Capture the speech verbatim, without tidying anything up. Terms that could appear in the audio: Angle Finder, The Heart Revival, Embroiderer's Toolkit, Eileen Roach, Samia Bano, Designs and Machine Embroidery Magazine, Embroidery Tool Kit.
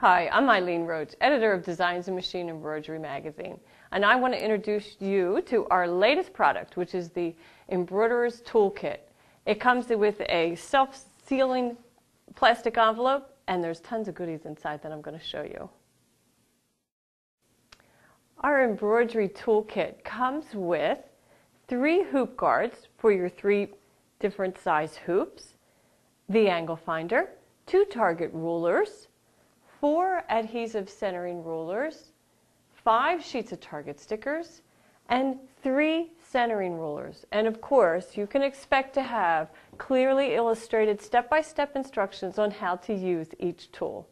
Hi, I'm Eileen Roach, editor of Designs and Machine Embroidery Magazine, and I want to introduce you to our latest product, which is the Embroiderer's Toolkit. It comes with a self-sealing plastic envelope, and there's tons of goodies inside that I'm going to show you. Our Embroidery Toolkit comes with three hoop guards for your three different size hoops, the Angle Finder, two target rulers, four adhesive centering rulers, five sheets of target stickers, and three centering rulers. And of course, you can expect to have clearly illustrated step-by-step instructions on how to use each tool.